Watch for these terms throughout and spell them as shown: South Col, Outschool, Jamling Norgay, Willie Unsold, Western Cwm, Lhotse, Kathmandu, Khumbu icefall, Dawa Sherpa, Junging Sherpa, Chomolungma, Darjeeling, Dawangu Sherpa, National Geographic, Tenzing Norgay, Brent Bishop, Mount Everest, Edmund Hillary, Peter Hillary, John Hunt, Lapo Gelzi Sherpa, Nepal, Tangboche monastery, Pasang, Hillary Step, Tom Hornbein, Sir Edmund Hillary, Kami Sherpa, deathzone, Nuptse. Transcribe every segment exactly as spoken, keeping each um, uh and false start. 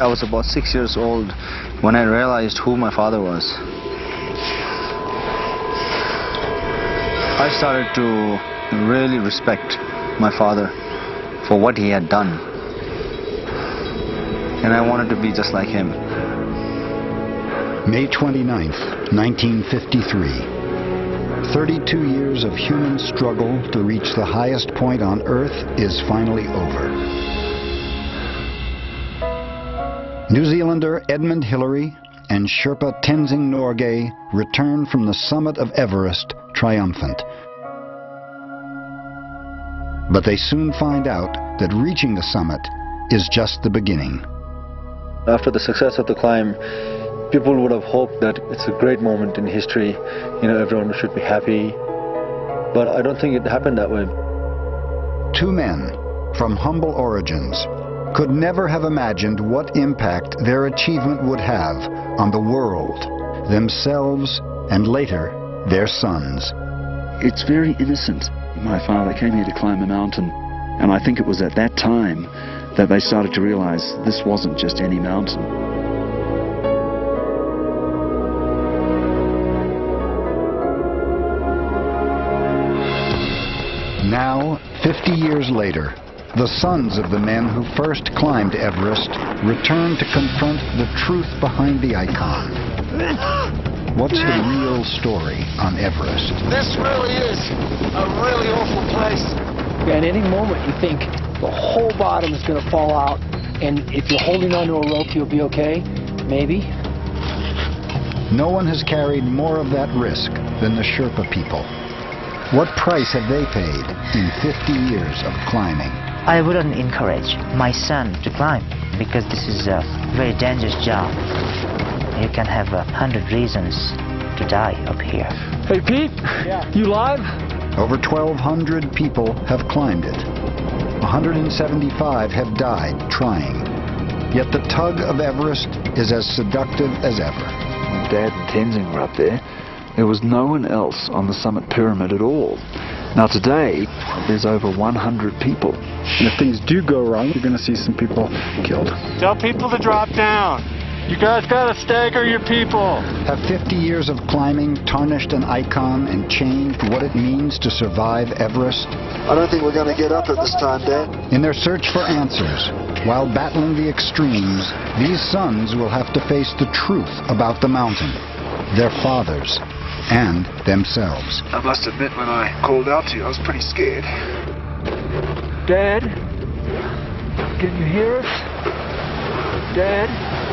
I was about six years old when I realized who my father was. I started to really respect my father for what he had done. And I wanted to be just like him. May twenty-ninth, nineteen fifty-three. thirty-two years of human struggle to reach the highest point on Earth is finally over. New Zealander Edmund Hillary and Sherpa Tenzing Norgay return from the summit of Everest triumphant. But they soon find out that reaching the summit is just the beginning. After the success of the climb, people would have hoped that it's a great moment in history, you know, everyone should be happy. But I don't think it happened that way. Two men from humble origins could never have imagined what impact their achievement would have on the world, themselves, and later, their sons. It's very innocent. My father came here to climb a mountain, and I think it was at that time that they started to realize this wasn't just any mountain. Now, fifty years later, the sons of the men who first climbed Everest return to confront the truth behind the icon. What's the real story on Everest? This really is a really awful place. At any moment you think the whole bottom is going to fall out, and if you're holding onto a rope you'll be okay, maybe. No one has carried more of that risk than the Sherpa people. What price have they paid in fifty years of climbing? I wouldn't encourage my son to climb because this is a very dangerous job. You can have a hundred reasons to die up here. Hey Pete, yeah. You live? Over twelve hundred people have climbed it. one hundred seventy-five have died trying. Yet the tug of Everest is as seductive as ever. Dad and Tenzing were up there. There was no one else on the summit pyramid at all. Now today, there's over one hundred people. And if things do go wrong, you're gonna see some people killed. Tell people to drop down. You guys gotta stagger your people. Have fifty years of climbing tarnished an icon and changed what it means to survive Everest? I don't think we're gonna get up at this time, Dad. In their search for answers, while battling the extremes, these sons will have to face the truth about the mountain, their fathers, and themselves. I must admit, when I called out to you, I was pretty scared. Dad? Can you hear us? Dad?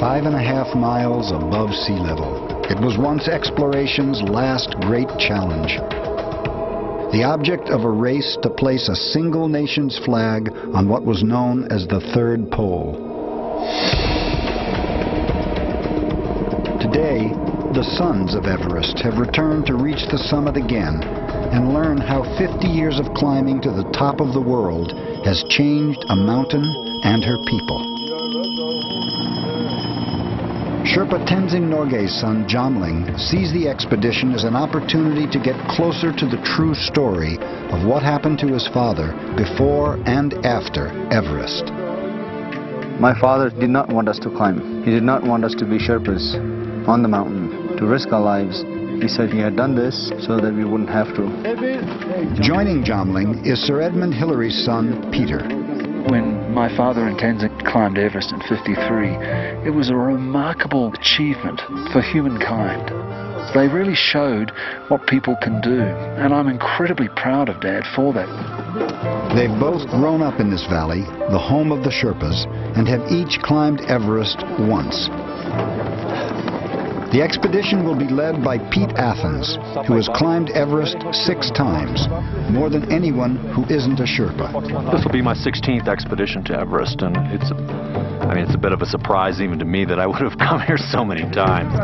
Five and a half miles above sea level. It was once exploration's last great challenge. The object of a race to place a single nation's flag on what was known as the Third Pole. Today, the sons of Everest have returned to reach the summit again and learn how fifty years of climbing to the top of the world has changed a mountain and her people. Sherpa Tenzing Norgay's son, Jamling, sees the expedition as an opportunity to get closer to the true story of what happened to his father before and after Everest. My father did not want us to climb. He did not want us to be Sherpas on the mountain, to risk our lives. He said he had done this so that we wouldn't have to. Joining Jamling is Sir Edmund Hillary's son, Peter. When my father and Tenzing climbed Everest in fifty-three, it was a remarkable achievement for humankind. They really showed what people can do, and I'm incredibly proud of Dad for that. They've both grown up in this valley, the home of the Sherpas, and have each climbed Everest once. The expedition will be led by Pete Athens, who has climbed Everest six times, more than anyone who isn't a Sherpa. This will be my sixteenth expedition to Everest, and it's, I mean, it's a bit of a surprise even to me that I would have come here so many times.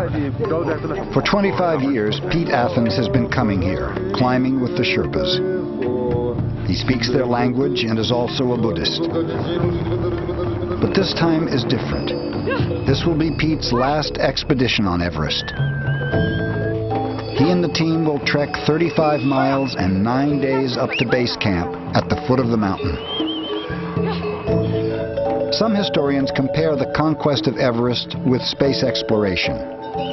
For twenty-five years, Pete Athens has been coming here, climbing with the Sherpas. He speaks their language and is also a Buddhist. But this time is different. This will be Pete's last expedition on Everest. He and the team will trek thirty-five miles and nine days up to base camp at the foot of the mountain. Some historians compare the conquest of Everest with space exploration.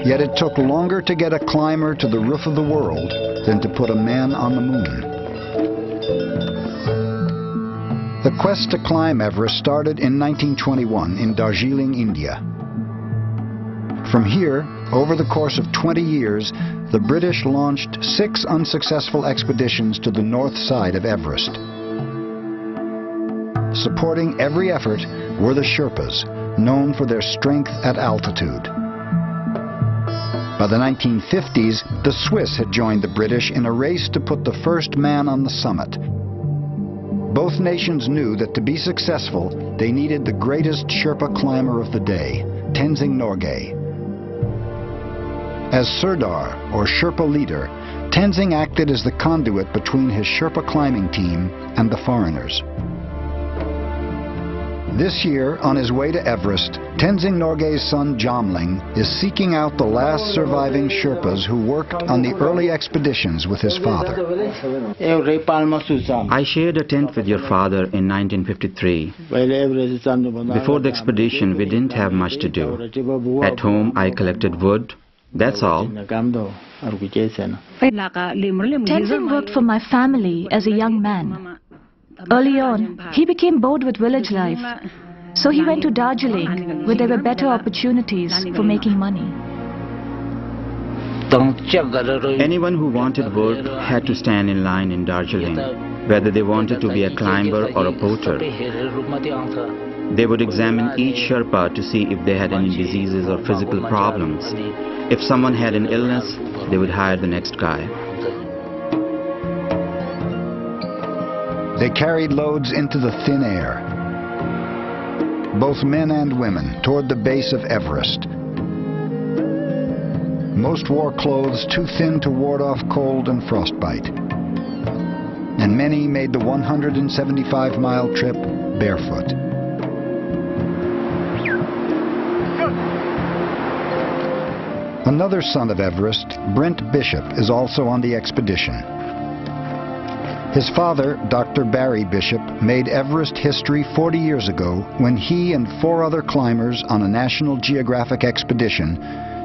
Yet it took longer to get a climber to the roof of the world than to put a man on the moon. The quest to climb Everest started in nineteen twenty-one in Darjeeling, India. From here, over the course of twenty years, the British launched six unsuccessful expeditions to the north side of Everest. Supporting every effort were the Sherpas, known for their strength at altitude. By the nineteen fifties, the Swiss had joined the British in a race to put the first man on the summit. Both nations knew that to be successful, they needed the greatest Sherpa climber of the day, Tenzing Norgay. As Sirdar, or Sherpa leader, Tenzing acted as the conduit between his Sherpa climbing team and the foreigners. This year, on his way to Everest, Tenzing Norgay's son Jamling is seeking out the last surviving Sherpas who worked on the early expeditions with his father. I shared a tent with your father in nineteen fifty-three. Before the expedition, we didn't have much to do. At home, I collected wood. That's all. Tenzing worked for my family as a young man. Early on, he became bored with village life, so he went to Darjeeling, where there were better opportunities for making money. Anyone who wanted work had to stand in line in Darjeeling, whether they wanted to be a climber or a porter. They would examine each Sherpa to see if they had any diseases or physical problems. If someone had an illness, they would hire the next guy. They carried loads into the thin air, both men and women, toward the base of Everest. Most wore clothes too thin to ward off cold and frostbite, and many made the one hundred seventy-five mile trip barefoot. Another son of Everest, Brent Bishop, is also on the expedition. His father, Doctor Barry Bishop, made Everest history forty years ago when he and four other climbers on a National Geographic expedition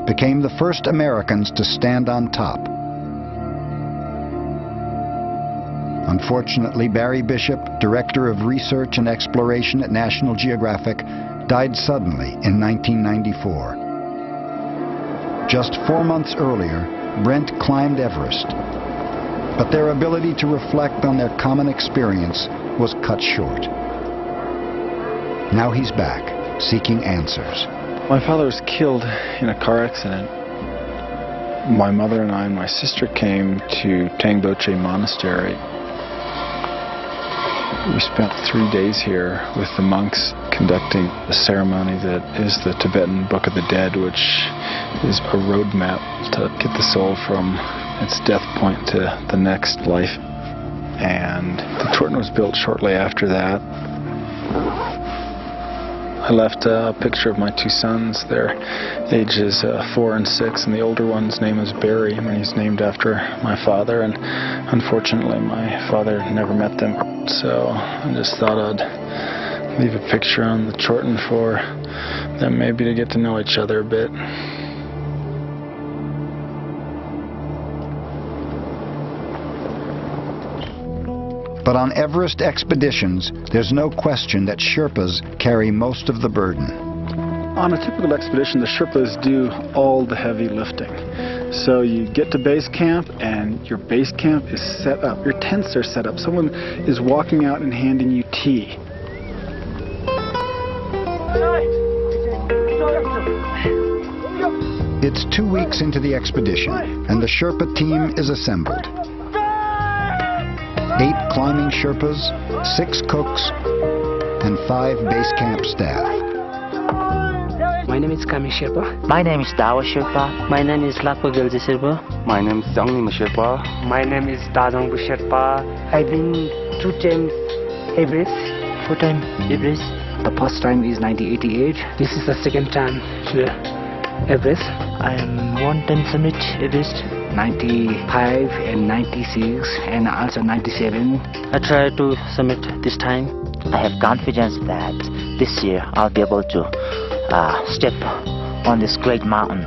became the first Americans to stand on top. Unfortunately, Barry Bishop, Director of Research and Exploration at National Geographic, died suddenly in nineteen ninety-four. Just four months earlier, Brent climbed Everest. But their ability to reflect on their common experience was cut short. Now he's back, seeking answers. My father was killed in a car accident. My mother and I and my sister came to Tangboche monastery. We spent three days here with the monks conducting a ceremony that is the Tibetan Book of the Dead, which is a roadmap to get the soul from its death point to the next life. And the Torton was built shortly after that. I left a picture of my two sons. Their ages uh, four and six, and the older one's name is Barry, and he's named after my father. And unfortunately, my father never met them. So I just thought I'd leave a picture on the Torton for them maybe to get to know each other a bit. But on Everest expeditions, there's no question that Sherpas carry most of the burden. On a typical expedition, the Sherpas do all the heavy lifting. So you get to base camp, and your base camp is set up. Your tents are set up. Someone is walking out and handing you tea. It's two weeks into the expedition, and the Sherpa team is assembled. Eight climbing Sherpas, six cooks, and five base camp staff. My name is Kami Sherpa. My name is Dawa Sherpa. My name is Lapo Gelzi Sherpa. My name is Junging Sherpa. My name is Dawangu Sherpa. I've been two times Everest. Two times Everest. The first time is nineteen eighty-eight. This is the second time to Everest. I am one ten summit Everest. ninety-five and ninety-six and also ninety-seven. I try to summit this time. I have confidence that this year I'll be able to uh, step on this great mountain.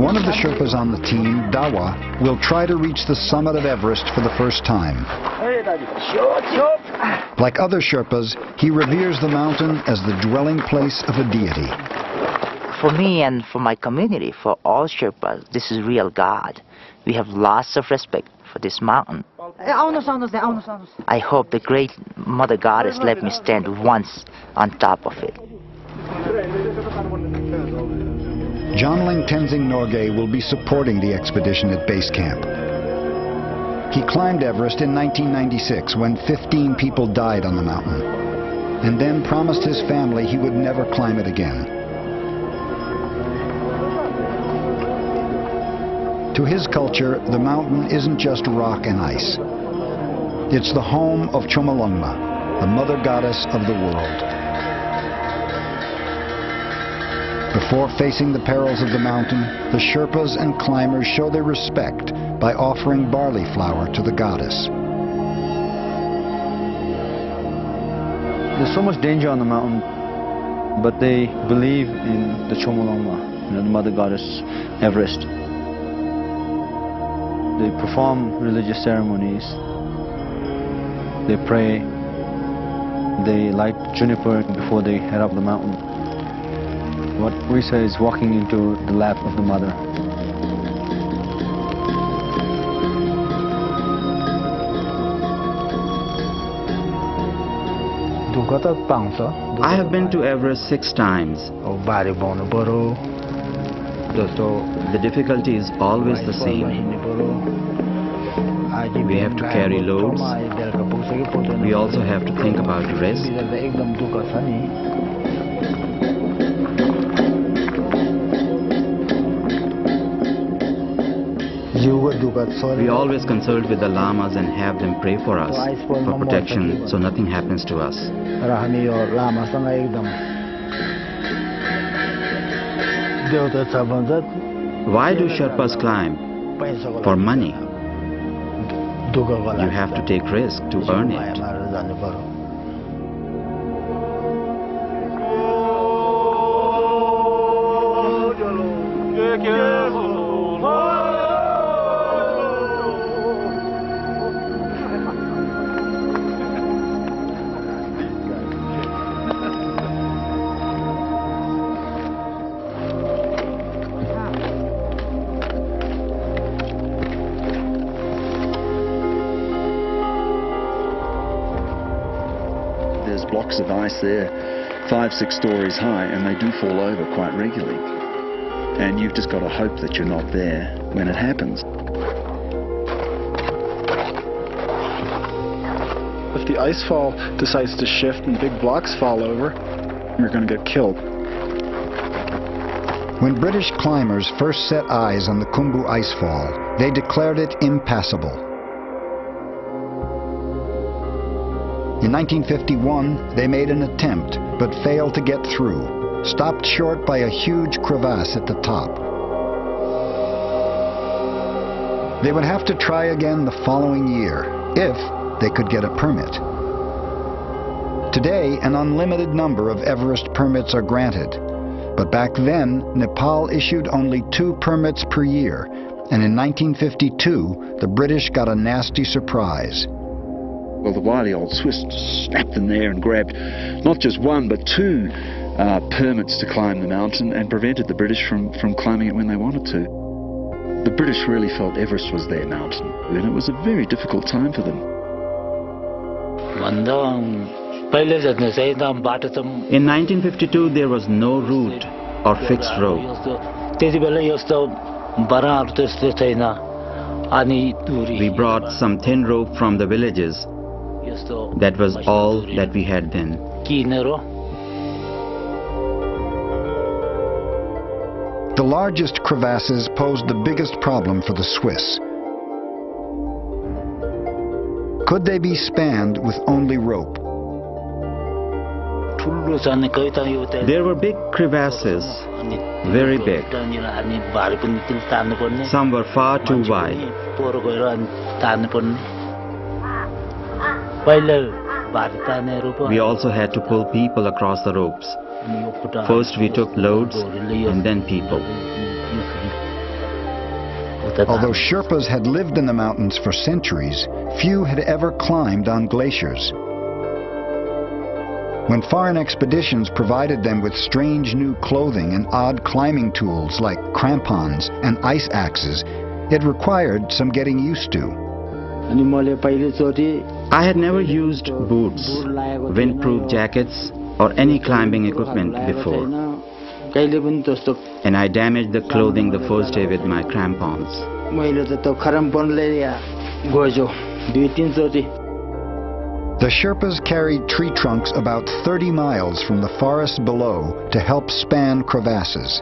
One of the Sherpas on the team, Dawa, will try to reach the summit of Everest for the first time. Like other Sherpas, he reveres the mountain as the dwelling place of a deity. For me and for my community, for all Sherpas, this is real God. We have lots of respect for this mountain. I hope the great Mother Goddess let me stand once on top of it. Jamling Tenzing Norgay will be supporting the expedition at base camp. He climbed Everest in nineteen ninety-six when fifteen people died on the mountain, and then promised his family he would never climb it again. To his culture, the mountain isn't just rock and ice. It's the home of Chomolungma, the mother goddess of the world. Before facing the perils of the mountain, the Sherpas and climbers show their respect by offering barley flour to the goddess. There's so much danger on the mountain, but they believe in the Chomolungma, you know, the mother goddess Everest. They perform religious ceremonies, they pray, they light juniper before they head up the mountain. What we say is walking into the lap of the mother. I have been to Everest six times. The difficulty is always the same. We have to carry loads. We also have to think about rest. We always consult with the lamas and have them pray for us, for protection, so nothing happens to us. Why do Sherpas climb? For money. You have to take risk to earn it. Of ice there, five, six stories high, and they do fall over quite regularly. And you've just got to hope that you're not there when it happens. If the ice fall decides to shift and big blocks fall over, you're going to get killed. When British climbers first set eyes on the Khumbu icefall, they declared it impassable. In nineteen fifty-one, they made an attempt, but failed to get through, stopped short by a huge crevasse at the top. They would have to try again the following year, if they could get a permit. Today, an unlimited number of Everest permits are granted, but back then, Nepal issued only two permits per year, and in nineteen fifty-two, the British got a nasty surprise. Well, the wily old Swiss snapped in there and grabbed not just one, but two uh, permits to climb the mountain and prevented the British from, from climbing it when they wanted to. The British really felt Everest was their mountain, and it was a very difficult time for them. In nineteen fifty-two, there was no route or fixed road. We brought some thin rope from the villages. That was all that we had then. The largest crevasses posed the biggest problem for the Swiss. Could they be spanned with only rope? There were big crevasses, very big. Some were far too wide. We also had to pull people across the ropes. First we took loads and then people. Although Sherpas had lived in the mountains for centuries, few had ever climbed on glaciers. When foreign expeditions provided them with strange new clothing and odd climbing tools like crampons and ice axes, it required some getting used to. I had never used boots, windproof jackets, or any climbing equipment before. And I damaged the clothing the first day with my crampons. The Sherpas carried tree trunks about thirty miles from the forest below to help span crevasses.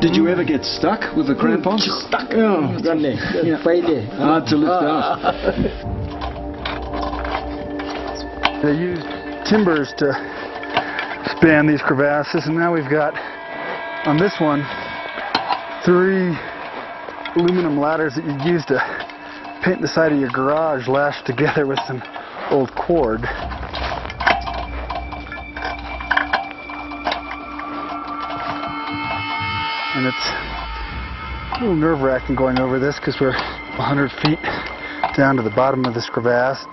Did you ever get stuck with the crampons? Stuck. Oh, yeah. Hard to lift up. They used timbers to span these crevasses, and now we've got, on this one, three aluminum ladders that you'd use to paint the side of your garage lashed together with some old cord. And it's a little nerve-wracking going over this because we're one hundred feet down to the bottom of this crevasse.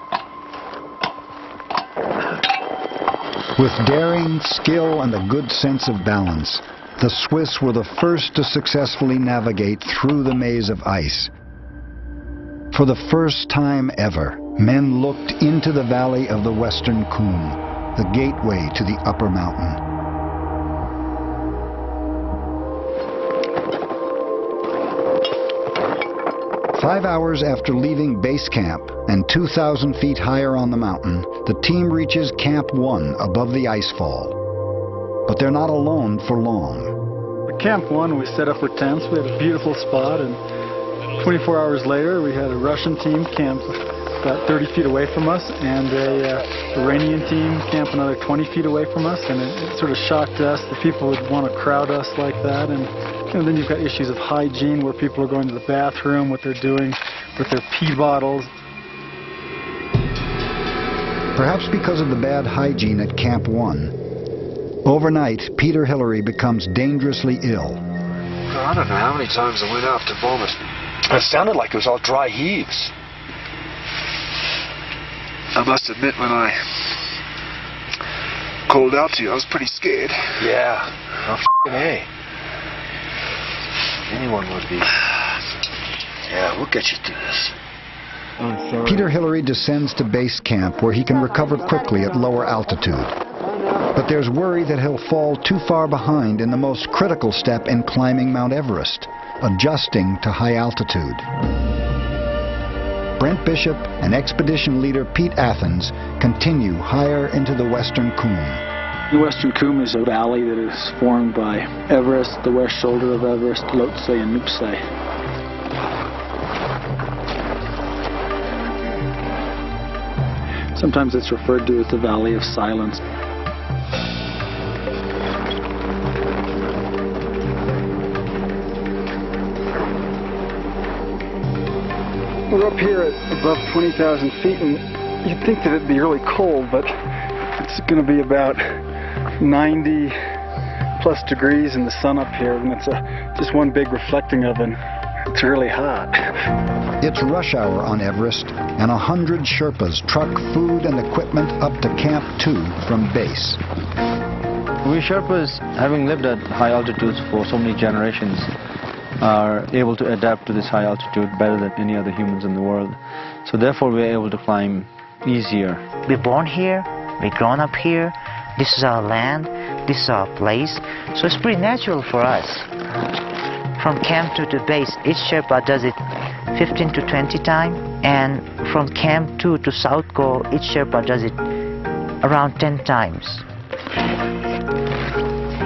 With daring, skill, and a good sense of balance, the Swiss were the first to successfully navigate through the maze of ice. For the first time ever, men looked into the valley of the Western Cwm, the gateway to the upper mountain. Five hours after leaving base camp and two thousand feet higher on the mountain, the team reaches Camp one above the icefall. But they're not alone for long. At Camp one, we set up our tents. We had a beautiful spot, and twenty-four hours later, we had a Russian team camp about thirty feet away from us, and a uh, Iranian team camp another twenty feet away from us, and it, it sort of shocked us that people would want to crowd us like that. And, and then you've got issues of hygiene, where people are going to the bathroom, what they're doing with their pee bottles. Perhaps because of the bad hygiene at Camp one, overnight Peter Hillary becomes dangerously ill. I don't know how many times I went after vomit. It sounded like it was all dry heaves. I must admit, when I called out to you, I was pretty scared. Yeah. Oh, f***ing A. Anyone would be. Yeah, we'll get you through this. Oh, Peter Hillary descends to base camp, where he can recover quickly at lower altitude. But there's worry that he'll fall too far behind in the most critical step in climbing Mount Everest, adjusting to high altitude. Brent Bishop and expedition leader Pete Athens continue higher into the Western Cwm. The Western Cwm is a valley that is formed by Everest, the west shoulder of Everest, Lhotse, and Nuptse. Sometimes it's referred to as the Valley of Silence. We're up here at above twenty thousand feet, and you'd think that it'd be really cold, but it's going to be about ninety plus degrees in the sun up here, and it's a, just one big reflecting oven. It's really hot. It's rush hour on Everest, and a hundred Sherpas truck food and equipment up to Camp two from base. We Sherpas, having lived at high altitudes for so many generations, are able to adapt to this high altitude better than any other humans in the world. So therefore we are able to climb easier. We're born here, we're grown up here, this is our land, this is our place, so it's pretty natural for us. From camp two to base, each Sherpa does it fifteen to twenty times, and from camp two to South Col, each Sherpa does it around ten times.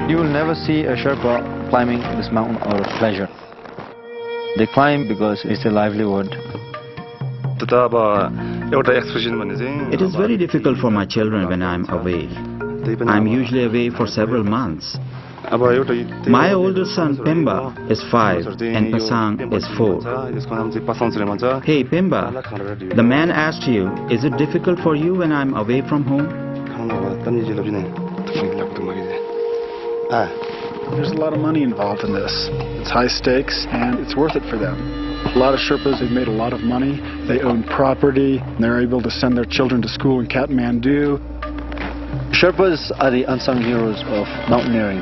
You will never see a Sherpa climbing this mountain out of pleasure. They climb because it's their livelihood. The Dawa It is very difficult for my children when I am away. I am usually away for several months. My older son Pemba is five and Pasang is four. Hey Pemba, the man asked you, is it difficult for you when I am away from home? There's a lot of money involved in this. It's high stakes and it's worth it for them. A lot of Sherpas have made a lot of money. They own property. And they're able to send their children to school in Kathmandu. Sherpas are the unsung heroes of mountaineering.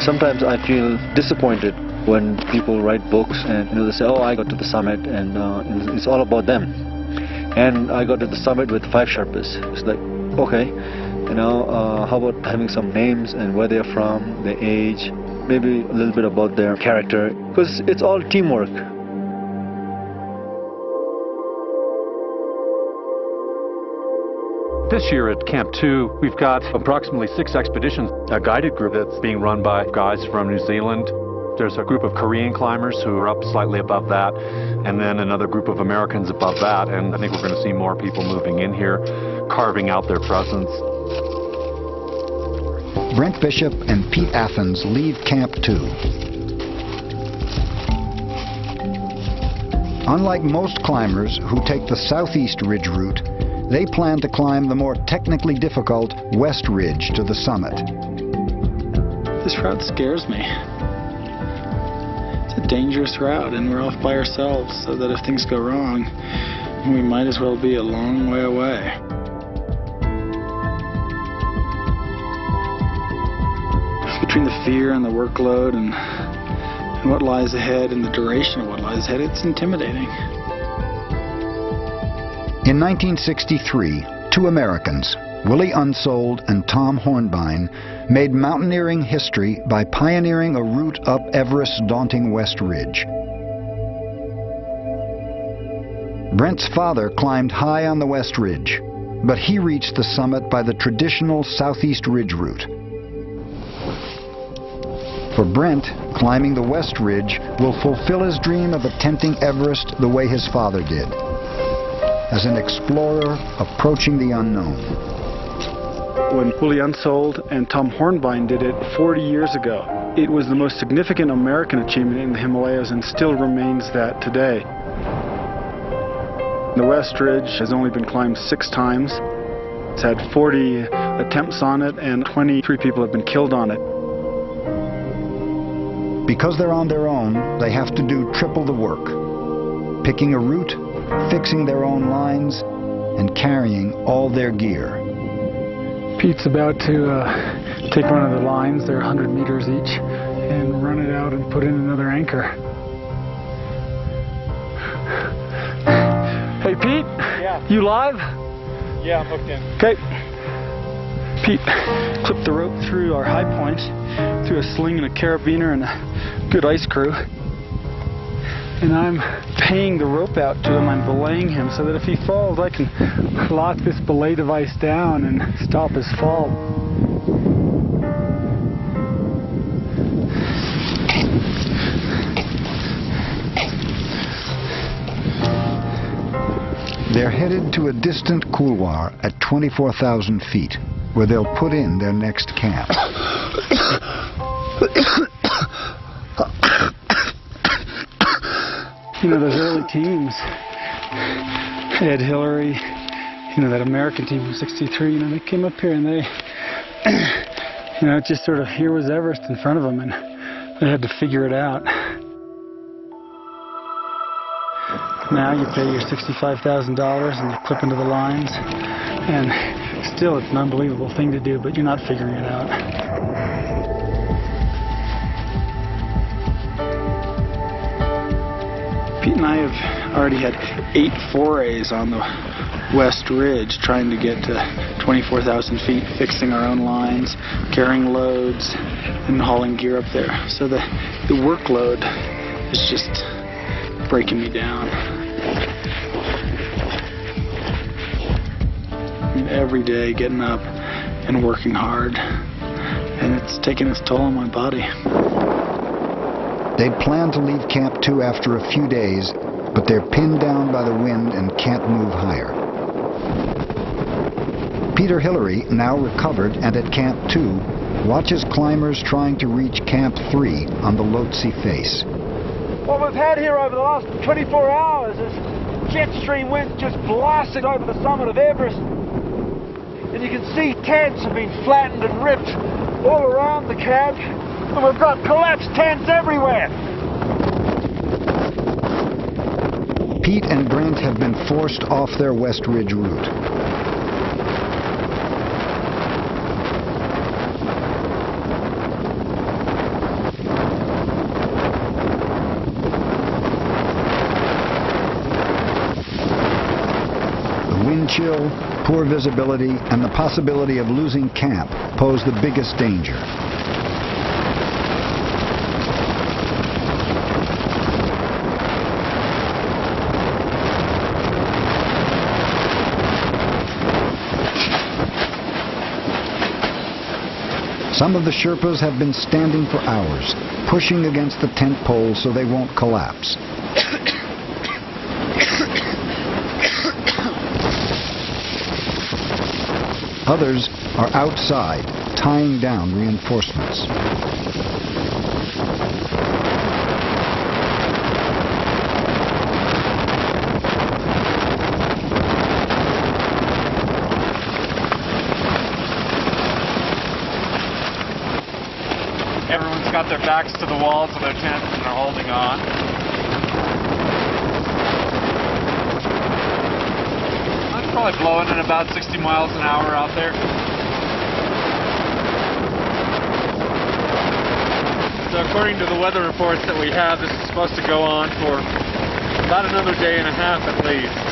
Sometimes I feel disappointed when people write books and, you know, they say, oh, I got to the summit and uh, it's all about them. And I got to the summit with five Sherpas. It's like, okay, you know, uh, how about having some names and where they're from, their age, maybe a little bit about their character, because it's all teamwork. This year at Camp two, we've got approximately six expeditions, a guided group that's being run by guys from New Zealand. There's a group of Korean climbers who are up slightly above that, and then another group of Americans above that, and I think we're going to see more people moving in here, carving out their presence. Brent Bishop and Pete Athens leave Camp two. Unlike most climbers who take the southeast ridge route, they plan to climb the more technically difficult west ridge to the summit. This route scares me. It's a dangerous route and we're off by ourselves, so that if things go wrong, we might as well be a long way away. Between the fear and the workload and, and what lies ahead and the duration of what lies ahead, it's intimidating. In nineteen sixty-three, two Americans, Willie Unsold and Tom Hornbein, made mountaineering history by pioneering a route up Everest's daunting West Ridge. Brent's father climbed high on the West Ridge, but he reached the summit by the traditional southeast ridge route. For Brent, climbing the West Ridge will fulfill his dream of attempting Everest the way his father did, as an explorer approaching the unknown. When Willie Unsold and Tom Hornbein did it forty years ago, it was the most significant American achievement in the Himalayas and still remains that today. The West Ridge has only been climbed six times. It's had forty attempts on it and twenty-three people have been killed on it. Because they're on their own, they have to do triple the work, picking a route, fixing their own lines, and carrying all their gear. Pete's about to uh, take one of the lines, they're one hundred meters each, and run it out and put in another anchor. Hey Pete, yeah. You live? Yeah, I'm hooked in. Okay. Pete clipped the rope through our high points, through a sling and a carabiner and a good ice crew. And I'm paying the rope out to him, I'm belaying him so that if he falls I can lock this belay device down and stop his fall. They're headed to a distant couloir at twenty-four thousand feet. Where they'll put in their next camp. You know, those early teams, Ed Hillary, you know, that American team from sixty-three, you know, they came up here and they, you know, just sort of, here was Everest in front of them and they had to figure it out. Now you pay your sixty-five thousand dollars and you clip into the lines and still, it's an unbelievable thing to do, but you're not figuring it out. Pete and I have already had eight forays on the West Ridge, trying to get to twenty-four thousand feet, fixing our own lines, carrying loads, and hauling gear up there. So the, the workload is just breaking me down. Every day getting up and working hard, and it's taking its toll on my body. They'd planned to leave Camp two after a few days, but they're pinned down by the wind and can't move higher. Peter Hillary, now recovered and at Camp two, watches climbers trying to reach Camp three on the Lhotse face. What we've had here over the last twenty-four hours is jet stream winds just blasted over the summit of Everest. And you can see tents have been flattened and ripped all around the camp. And we've got collapsed tents everywhere. Pete and Brent have been forced off their West Ridge route. The wind chill, poor visibility, and the possibility of losing camp pose the biggest danger. Some of the Sherpas have been standing for hours, pushing against the tent poles so they won't collapse. Others are outside, tying down reinforcements. Got their backs to the walls of their tent and they're holding on. That's probably blowing at about sixty miles an hour out there. So according to the weather reports that we have, this is supposed to go on for about another day and a half at least.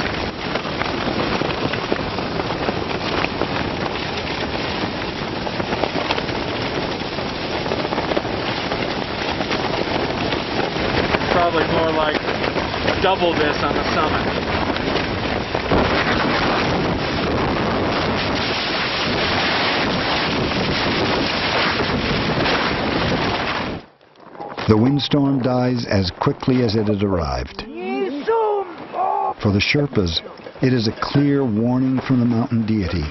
More like double this on the summit. The windstorm dies as quickly as it had arrived. For the Sherpas, it is a clear warning from the mountain deity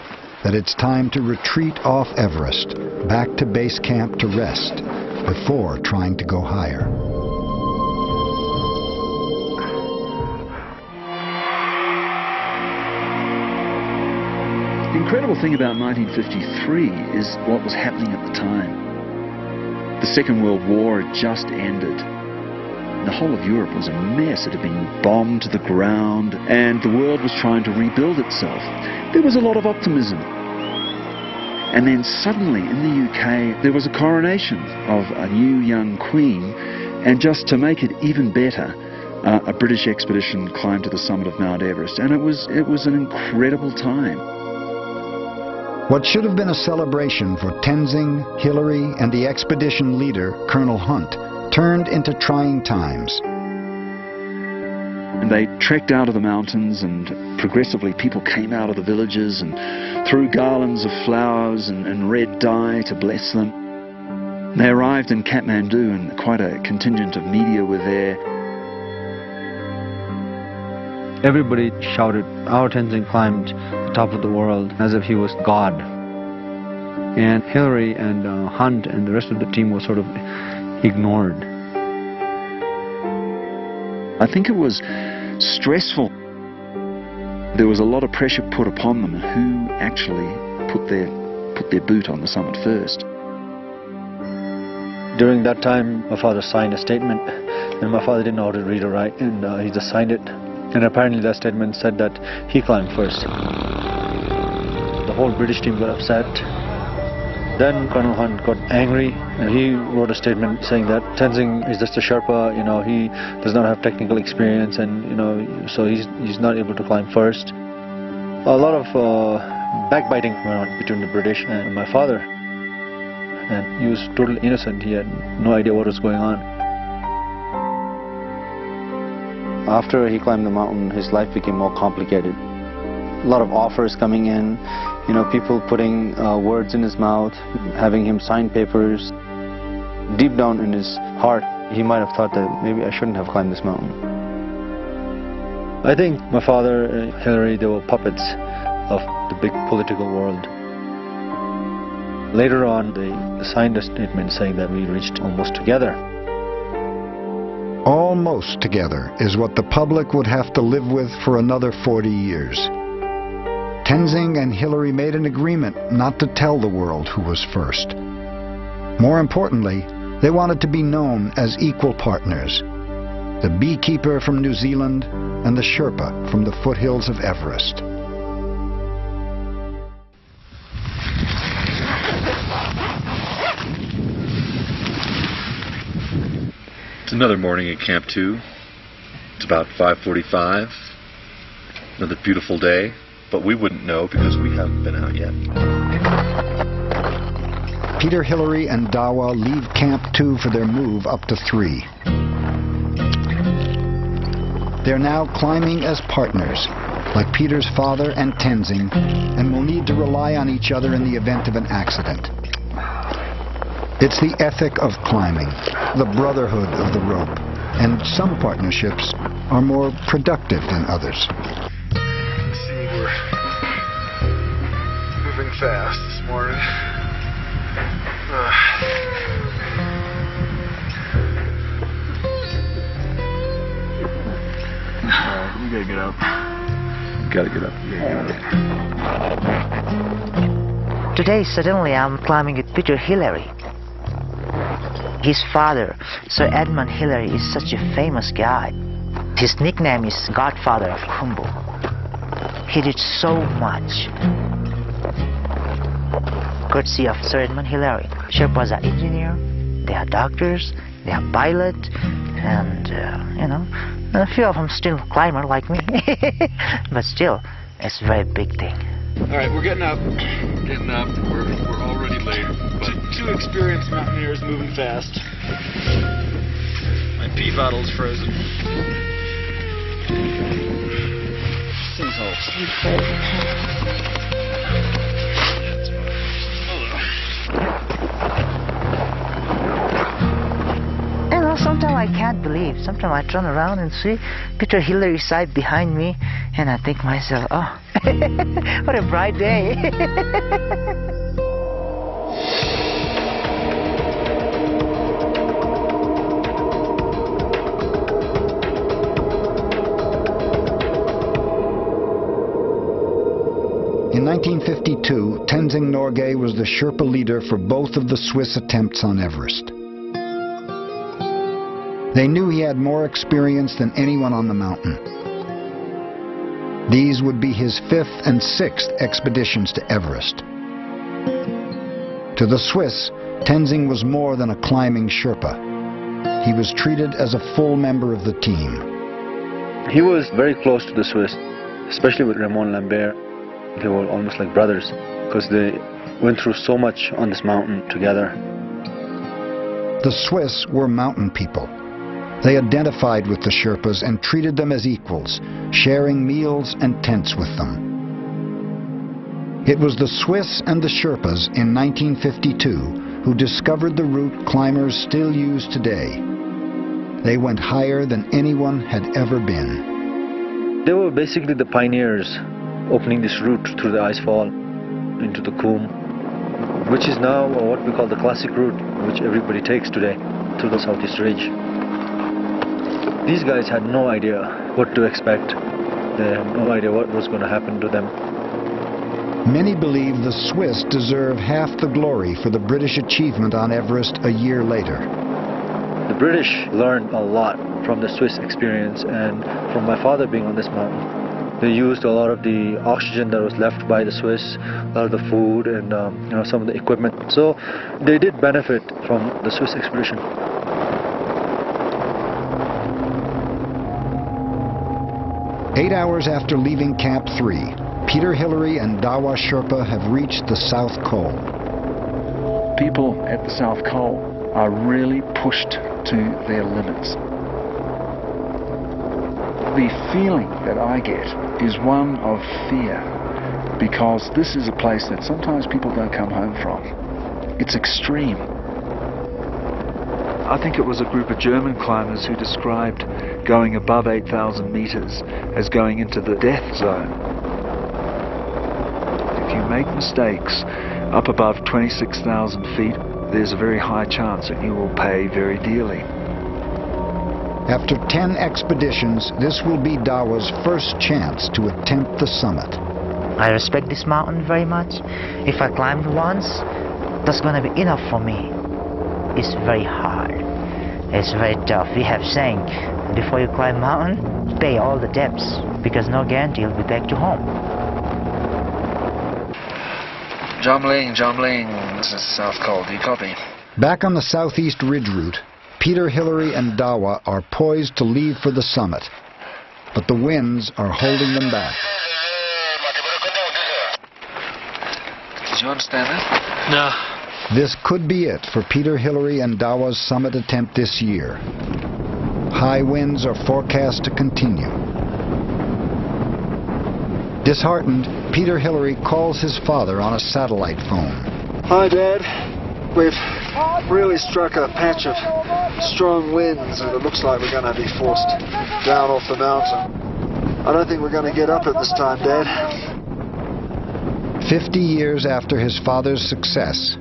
that it's time to retreat off Everest, back to base camp to rest, before trying to go higher. The incredible thing about nineteen fifty-three is what was happening at the time. The Second World War had just ended. The whole of Europe was a mess. It had been bombed to the ground, and the world was trying to rebuild itself. There was a lot of optimism. And then suddenly, in the U K, there was a coronation of a new young queen, and just to make it even better, uh, a British expedition climbed to the summit of Mount Everest, and it was, it was an incredible time. What should have been a celebration for Tenzing, Hillary, and the expedition leader, Colonel Hunt, turned into trying times. And they trekked out of the mountains, and progressively people came out of the villages and threw garlands of flowers and, and red dye to bless them. They arrived in Kathmandu, and quite a contingent of media were there. Everybody shouted, "Our Tenzing climbed top of the world," as if he was God. And Hillary and uh, Hunt and the rest of the team were sort of ignored. I think it was stressful. There was a lot of pressure put upon them who actually put their, put their boot on the summit first. During that time, my father signed a statement, and my father didn't know how to read or write, and uh, he just signed it. And apparently that statement said that he climbed first. The whole British team got upset. Then Colonel Hunt got angry, and he wrote a statement saying that Tenzing is just a Sherpa, you know, he does not have technical experience, and, you know, so he's, he's not able to climb first. A lot of uh, backbiting went on between the British and my father. And he was totally innocent, he had no idea what was going on. After he climbed the mountain, his life became more complicated. A lot of offers coming in, you know, people putting uh, words in his mouth, having him sign papers. Deep down in his heart, he might have thought that maybe I shouldn't have climbed this mountain. I think my father and Hillary, they were puppets of the big political world. Later on, they signed a statement saying that we reached almost together. Almost together is what the public would have to live with for another forty years. Tenzing and Hillary made an agreement not to tell the world who was first. More importantly, they wanted to be known as equal partners. The beekeeper from New Zealand and the Sherpa from the foothills of Everest. It's another morning at Camp two. It's about five forty-five. Another beautiful day, but we wouldn't know because we haven't been out yet. Peter Hillary and Dawa leave Camp two for their move up to three. They're now climbing as partners, like Peter's father and Tenzing, and will need to rely on each other in the event of an accident. It's the ethic of climbing, the brotherhood of the rope, and some partnerships are more productive than others. Let's see, we're moving fast this morning. Uh. Right, we gotta get up. Gotta get up. Gotta get up. Today, suddenly, I'm climbing with Peter Hillary. His father, Sir Edmund Hillary, is such a famous guide. His nickname is Godfather of Khumbu. He did so much. Courtesy of Sir Edmund Hillary, Sherpas are engineers, they are doctors, they are pilots, and, uh, you know, a few of them still climber like me, but still, it's a very big thing. All right, we're getting up, we're getting up. We're we're already late, but two experienced mountaineers moving fast. My pee bottle's frozen. Sometimes I can't believe. Sometimes I turn around and see Peter Hillary's side behind me, and I think myself, oh, what a bright day. In nineteen fifty-two, Tenzing Norgay was the Sherpa leader for both of the Swiss attempts on Everest. They knew he had more experience than anyone on the mountain. These would be his fifth and sixth expeditions to Everest. To the Swiss, Tenzing was more than a climbing Sherpa. He was treated as a full member of the team. He was very close to the Swiss, especially with Raymond Lambert. They were almost like brothers because they went through so much on this mountain together. The Swiss were mountain people. They identified with the Sherpas and treated them as equals, sharing meals and tents with them. It was the Swiss and the Sherpas in nineteen fifty-two who discovered the route climbers still use today. They went higher than anyone had ever been. They were basically the pioneers opening this route through the icefall into the Cwm, which is now what we call the classic route, which everybody takes today through the Southeast Ridge. These guys had no idea what to expect. They had no idea what was going to happen to them. Many believe the Swiss deserve half the glory for the British achievement on Everest a year later. The British learned a lot from the Swiss experience and from my father being on this mountain. They used a lot of the oxygen that was left by the Swiss, a lot of the food and um, you know, some of the equipment. So they did benefit from the Swiss expedition. Eight hours after leaving Camp three, Peter Hillary and Dawa Sherpa have reached the South Col. People at the South Col are really pushed to their limits. The feeling that I get is one of fear, because this is a place that sometimes people don't come home from. It's extreme. I think it was a group of German climbers who described going above eight thousand meters as going into the death zone. If you make mistakes up above twenty-six thousand feet, there's a very high chance that you will pay very dearly. After ten expeditions, this will be Dawa's first chance to attempt the summit. I respect this mountain very much. If I climbed once, that's gonna be enough for me. It's very hard. It's very tough. We have saying, before you climb mountain, pay all the debts, because no guarantee you'll be back to home. Jamling, Jamling, this is South Col, do you copy? Back on the southeast ridge route, Peter Hillary and Dawa are poised to leave for the summit, but the winds are holding them back. Did you understand that? No. This could be it for Peter Hillary and Dawa's summit attempt this year. High winds are forecast to continue. Disheartened, Peter Hillary calls his father on a satellite phone. Hi, Dad. We've really struck a patch of strong winds, and it looks like we're going to be forced down off the mountain. I don't think we're going to get up at this time, Dad. Fifty years after his father's success,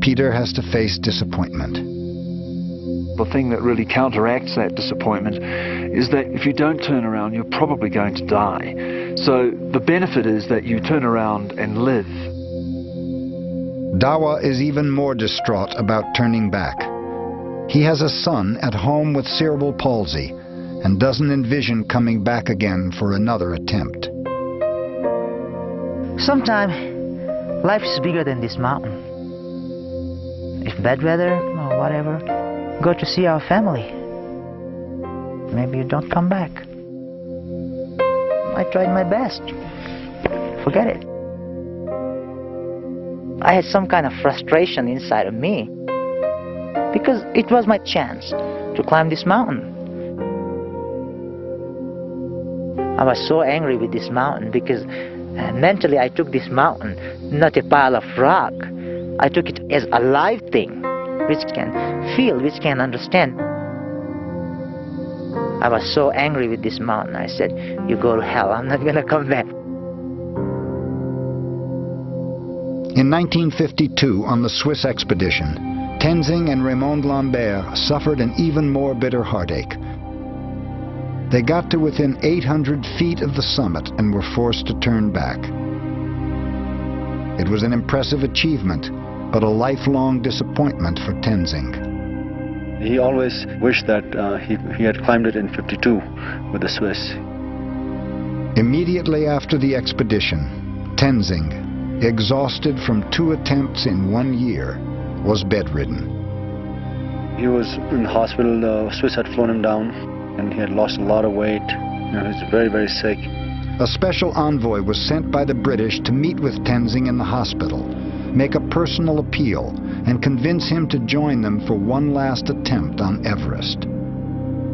Peter has to face disappointment. The thing that really counteracts that disappointment is that if you don't turn around, you're probably going to die. So the benefit is that you turn around and live. Dawa is even more distraught about turning back. He has a son at home with cerebral palsy and doesn't envision coming back again for another attempt. Sometimes life is bigger than this mountain. If bad weather or whatever, go to see our family. Maybe you don't come back. I tried my best. Forget it. I had some kind of frustration inside of me because it was my chance to climb this mountain. I was so angry with this mountain because mentally I took this mountain, not a pile of rock. I took it as a live thing, which can feel, which can understand. I was so angry with this mountain, I said, you go to hell, I'm not going to come back. In nineteen fifty-two, on the Swiss expedition, Tenzing and Raymond Lambert suffered an even more bitter heartache. They got to within eight hundred feet of the summit and were forced to turn back. It was an impressive achievement, but a lifelong disappointment for Tenzing. He always wished that uh, he, he had climbed it in fifty-two with the Swiss. Immediately after the expedition, Tenzing, exhausted from two attempts in one year, was bedridden. He was in the hospital. The Swiss had flown him down, and he had lost a lot of weight. You know, he was very, very sick. A special envoy was sent by the British to meet with Tenzing in the hospital, make a personal appeal, and convince him to join them for one last attempt on Everest.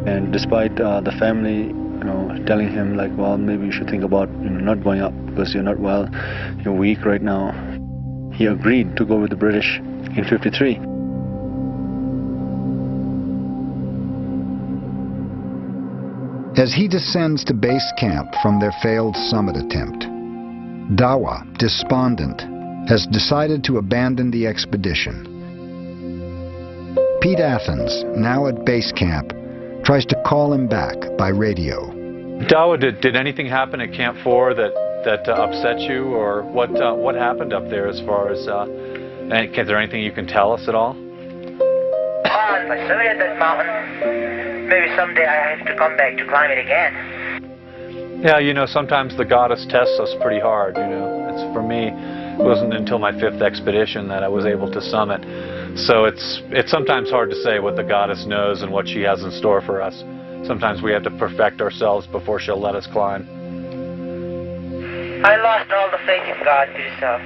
And despite uh, the family, you know, telling him like, well, maybe you should think about, you know, not going up because you're not well, you're weak right now. He agreed to go with the British in fifty-three. As he descends to base camp from their failed summit attempt, Dawa, despondent, has decided to abandon the expedition. Pete Athens, now at base camp, tries to call him back by radio. Dawa, did, did anything happen at Camp four that, that uh, upset you, or what, uh, what happened up there as far as, uh, and is there anything you can tell us at all? Oh, if I still get that mountain, maybe someday I have to come back to climb it again. Yeah, you know, sometimes the goddess tests us pretty hard, you know. It's, for me, it wasn't until my fifth expedition that I was able to summit. So it's, it's sometimes hard to say what the goddess knows and what she has in store for us. Sometimes we have to perfect ourselves before she'll let us climb. I lost all the faith in God, Peter Self.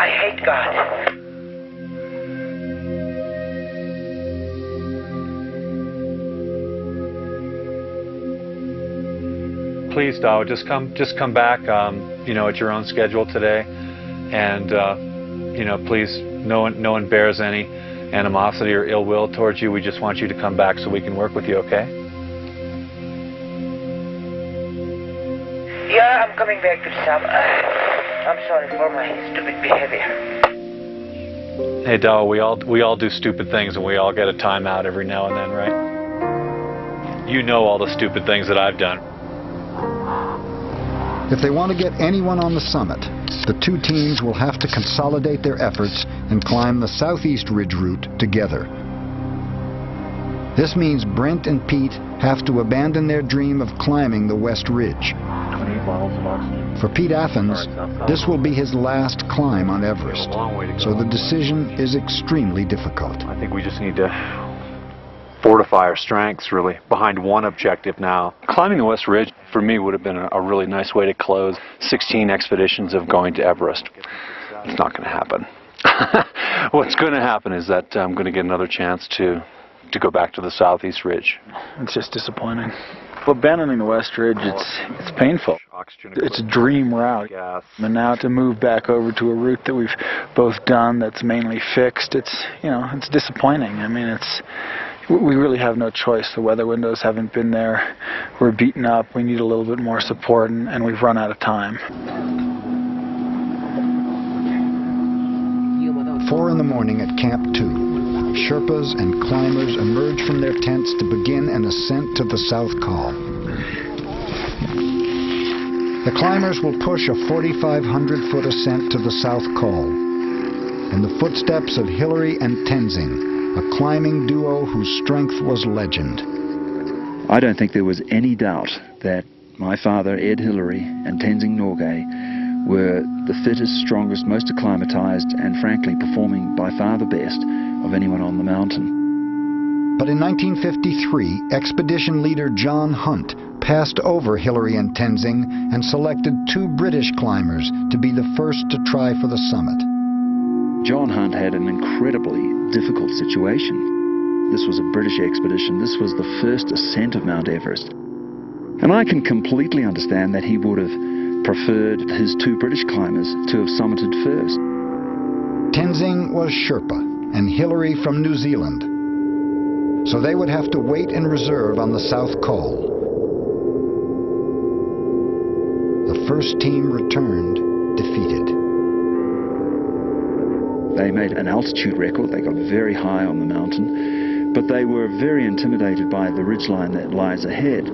I hate God. please, Dawa, just come, just come back, um, you know, at your own schedule today, and uh, you know, please, no one, no one bears any animosity or ill will towards you. We just want you to come back so we can work with you, okay? Yeah, I'm coming back to Sam. I'm sorry for my stupid behavior. Hey, Dawa, we all we all do stupid things, and we all get a timeout every now and then, right? You know all the stupid things that I've done. If they want to get anyone on the summit, the two teams will have to consolidate their efforts and climb the southeast ridge route together. This means Brent and Pete have to abandon their dream of climbing the West Ridge. For Pete Athens, this will be his last climb on Everest, so the decision is extremely difficult. I think we just need to fortify our strengths, really, behind one objective now. Climbing the West Ridge, for me, would have been a really nice way to close sixteen expeditions of going to Everest. It's not going to happen. What's going to happen is that I'm going to get another chance to to go back to the southeast ridge. It's just disappointing. Abandoning the West Ridge, it's it's painful. It's a dream route. And now to move back over to a route that we've both done that's mainly fixed, it's, you know, it's disappointing. I mean, it's, we really have no choice. The weather windows haven't been there. We're beaten up. We need a little bit more support, and, and we've run out of time. Four in the morning at Camp Two. Sherpas and climbers emerge from their tents to begin an ascent to the South Col. The climbers will push a forty-five hundred foot ascent to the South Col in the footsteps of Hillary and Tenzing, a climbing duo whose strength was legend. I don't think there was any doubt that my father, Ed Hillary, and Tenzing Norgay were the fittest, strongest, most acclimatized, and frankly performing by far the best of anyone on the mountain. But in nineteen fifty-three, expedition leader John Hunt passed over Hillary and Tenzing and selected two British climbers to be the first to try for the summit. John Hunt had an incredibly difficult situation. This was a British expedition. This was the first ascent of Mount Everest. And I can completely understand that he would have preferred his two British climbers to have summited first. Tenzing was Sherpa, and Hillary from New Zealand. So they would have to wait in reserve on the South Col. The first team returned defeated. They made an altitude record. They got very high on the mountain, but they were very intimidated by the ridgeline that lies ahead.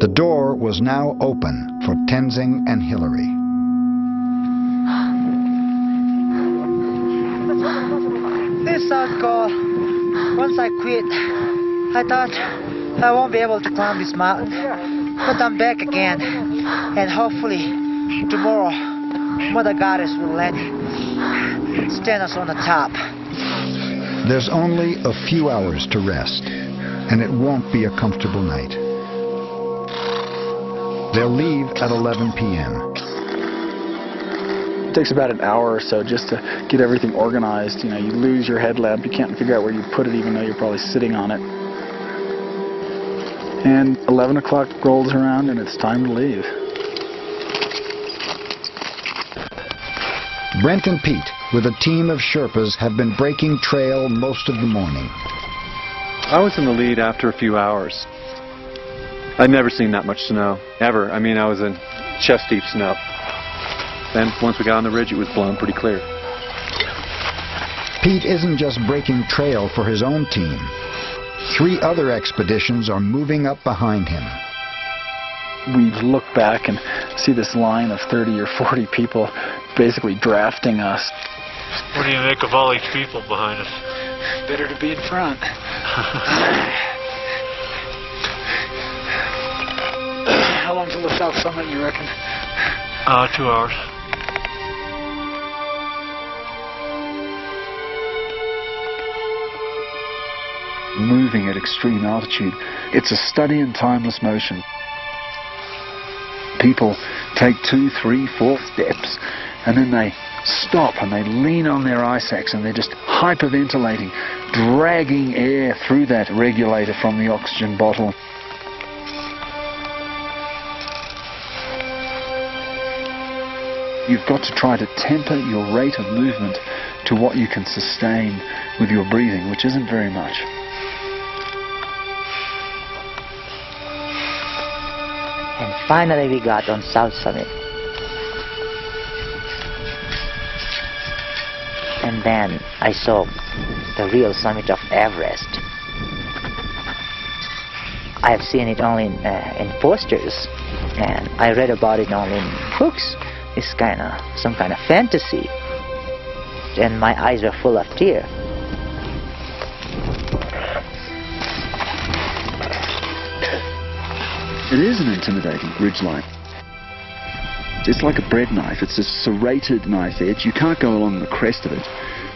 The door was now open for Tenzing and Hillary. South Col. Once I quit, I thought I won't be able to climb this mountain, but I'm back again, and hopefully tomorrow Mother Goddess will let stand us on the top. There's only a few hours to rest, and it won't be a comfortable night. They'll leave at eleven p m It takes about an hour or so just to get everything organized. You know, you lose your headlamp, you can't figure out where you put it even though you're probably sitting on it. And eleven o'clock rolls around and it's time to leave. Brent and Pete, with a team of Sherpas, have been breaking trail most of the morning. I was in the lead after a few hours. I'd never seen that much snow, ever. I mean, I was in chest-deep snow. Then, once we got on the ridge, it was blown pretty clear. Pete isn't just breaking trail for his own team. Three other expeditions are moving up behind him. We look back and see this line of thirty or forty people basically drafting us. What do you make of all these people behind us? Better to be in front. How long till the South Summit, you reckon? Uh, two hours. Moving at extreme altitude, it's a study in timeless motion. People take two, three, four steps, and then they stop and they lean on their ice axe and they're just hyperventilating, dragging air through that regulator from the oxygen bottle. you've got to try to temper your rate of movement to what you can sustain with your breathing, which isn't very much. And finally we got on South Summit. And then I saw the real summit of Everest. I have seen it only in, uh, in posters, and I read about it only in books. It's kind of some kind of fantasy, and my eyes were full of tears. It is an intimidating ridgeline. It's like a bread knife. It's a serrated knife edge. You can't go along the crest of it.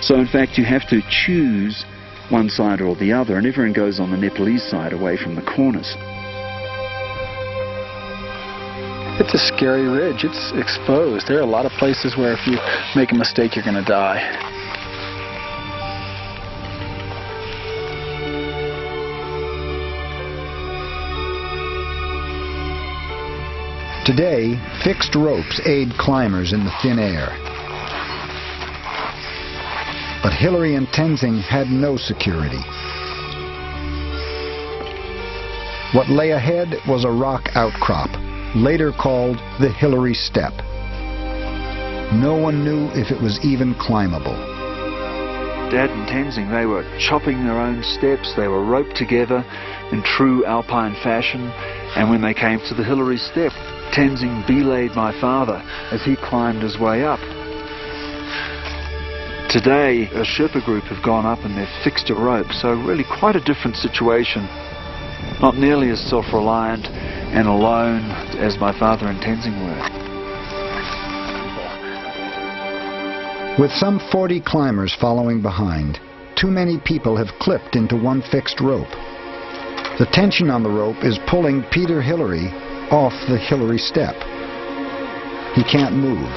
So in fact you have to choose one side or the other, and everyone goes on the Nepalese side away from the corners. It's a scary ridge. It's exposed. There are a lot of places where if you make a mistake, you're going to die. Today, fixed ropes aid climbers in the thin air. But Hillary and Tenzing had no security. What lay ahead was a rock outcrop, later called the Hillary Step. No one knew if it was even climbable. Dad and Tenzing, they were chopping their own steps, they were roped together in true alpine fashion, and when they came to the Hillary Step, Tenzing belayed my father as he climbed his way up. Today, a Sherpa group have gone up and they've fixed a rope, so really quite a different situation. Not nearly as self-reliant and alone as my father and Tenzing were. With some forty climbers following behind, too many people have clipped into one fixed rope. The tension on the rope is pulling Peter Hillary off the Hillary Step. He can't move.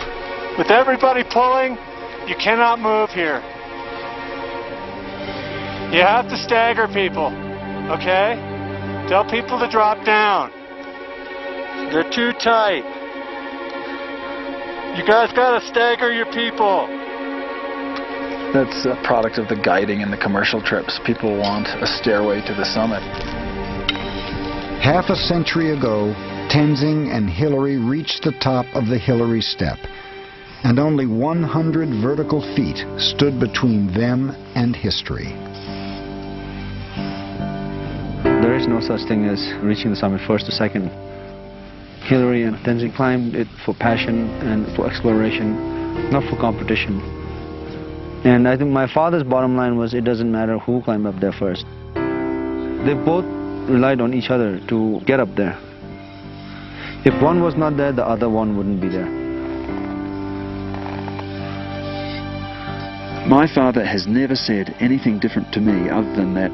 With everybody pulling, you cannot move here. You have to stagger people, okay? Tell people to drop down. They're too tight. You guys gotta stagger your people. That's a product of the guiding and the commercial trips. People want a stairway to the summit. Half a century ago, Tenzing and Hillary reached the top of the Hillary Step, and only one hundred vertical feet stood between them and history. There is no such thing as reaching the summit first or second. Hillary and Tenzing climbed it for passion and for exploration, not for competition. And I think my father's bottom line was, it doesn't matter who climbed up there first. They both relied on each other to get up there. If one was not there, the other one wouldn't be there. My father has never said anything different to me other than that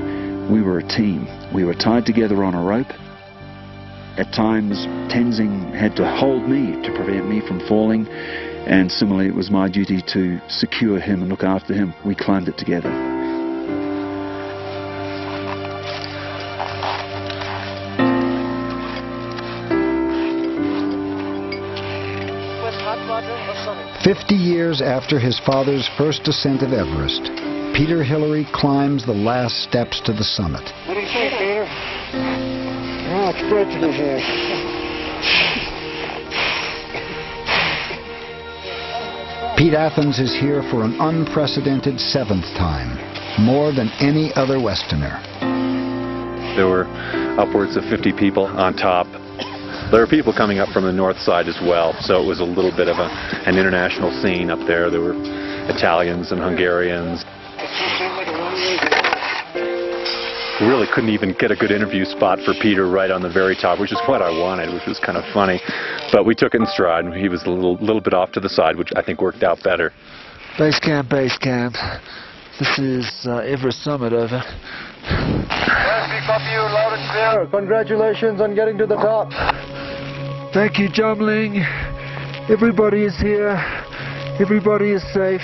we were a team. We were tied together on a rope. At times, Tenzing had to hold me to prevent me from falling, and similarly it was my duty to secure him and look after him. We climbed it together. Fifty years after his father's first descent of Everest, Peter Hillary climbs the last steps to the summit. What do you say, Peter? Oh, it's good to be here. Pete Athens is here for an unprecedented seventh time, more than any other Westerner. There were upwards of fifty people on top. There were people coming up from the north side as well, so it was a little bit of a, an international scene up there. There were Italians and Hungarians. We really couldn't even get a good interview spot for Peter right on the very top, which is what I wanted, which was kind of funny. But we took it in stride, and he was a little, little bit off to the side, which I think worked out better. Base camp, base camp. This is uh, Everest Summit, over. Congratulations on getting to the top. Thank you, Jamling. Everybody is here. Everybody is safe.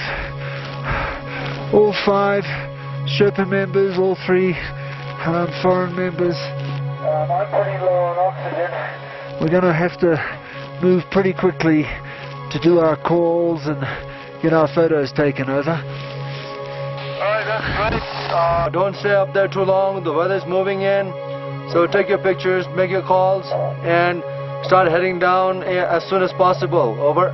All five Sherpa members, all three um, foreign members. Um, I'm pretty low on oxygen. We're going to have to move pretty quickly to do our calls and get our photos taken over. Alright, that's great. Uh, don't stay up there too long, the weather's moving in. So take your pictures, make your calls, and start heading down as soon as possible. Over.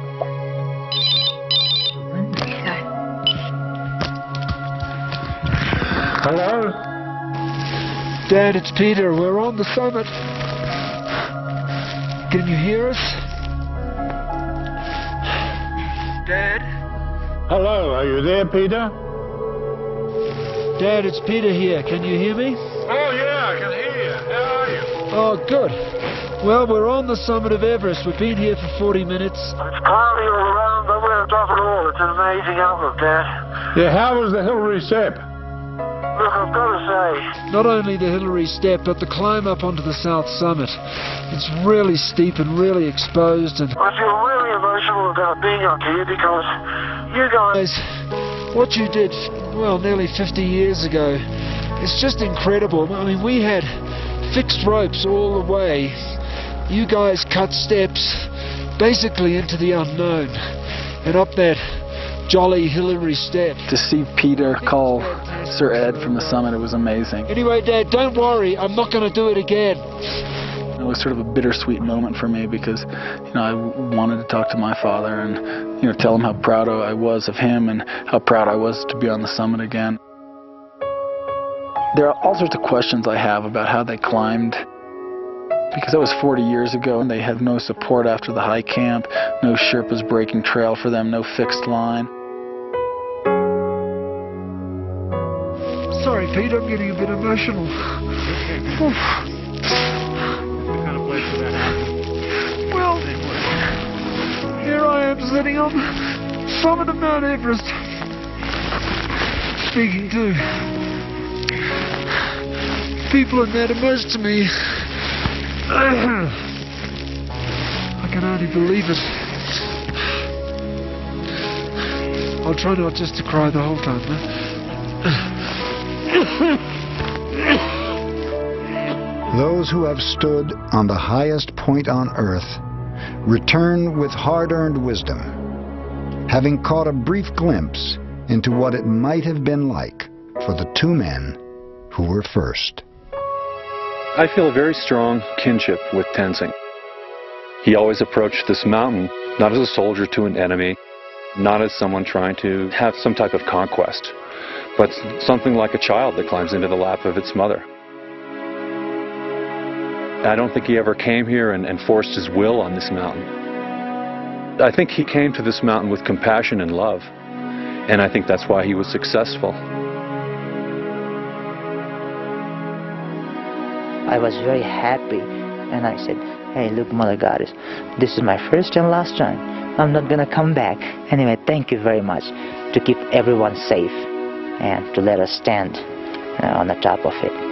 Hello? Dad, it's Peter. We're on the summit. Can you hear us? Dad? Hello, are you there, Peter? Dad, it's Peter here. Can you hear me? Oh, yeah, I can hear you. How are you? Oh, good. Well, we're on the summit of Everest. We've been here for forty minutes. It's cloudy all around, but we're on top of it all. It's an amazing outlook, Dad. Yeah, how was the Hillary Step? Look, I've got to say, not only the Hillary Step, but the climb up onto the South Summit. It's really steep and really exposed. And I feel really emotional about being up here because you guys, what you did, well, nearly fifty years ago, it's just incredible. I mean, we had fixed ropes all the way. You guys cut steps basically into the unknown and up that jolly Hillary Step. To see Peter call Sir Ed from the summit, it was amazing. Anyway, Dad, don't worry, I'm not going to do it again. It was sort of a bittersweet moment for me because, you know, I wanted to talk to my father and, you know, tell him how proud I was of him and how proud I was to be on the summit again. There are all sorts of questions I have about how they climbed, because that was forty years ago and they had no support after the high camp, no Sherpas breaking trail for them, no fixed line. Sorry, Pete, I'm getting a bit emotional. What kind of place is that? Well, here I am sitting on the summit of Mount Everest, speaking to people and that immersed to me. I can hardly believe it. I'll try not just to cry the whole time, huh? Those who have stood on the highest point on earth return with hard-earned wisdom, having caught a brief glimpse into what it might have been like for the two men who were first. I feel a very strong kinship with Tenzing. He always approached this mountain not as a soldier to an enemy, not as someone trying to have some type of conquest, but something like a child that climbs into the lap of its mother. I don't think he ever came here and, and forced his will on this mountain. I think he came to this mountain with compassion and love, and I think that's why he was successful. I was very happy and I said, hey, look, Mother Goddess, this is my first and last time. I'm not gonna come back. Anyway, thank you very much to keep everyone safe and to let us stand uh, on the top of it.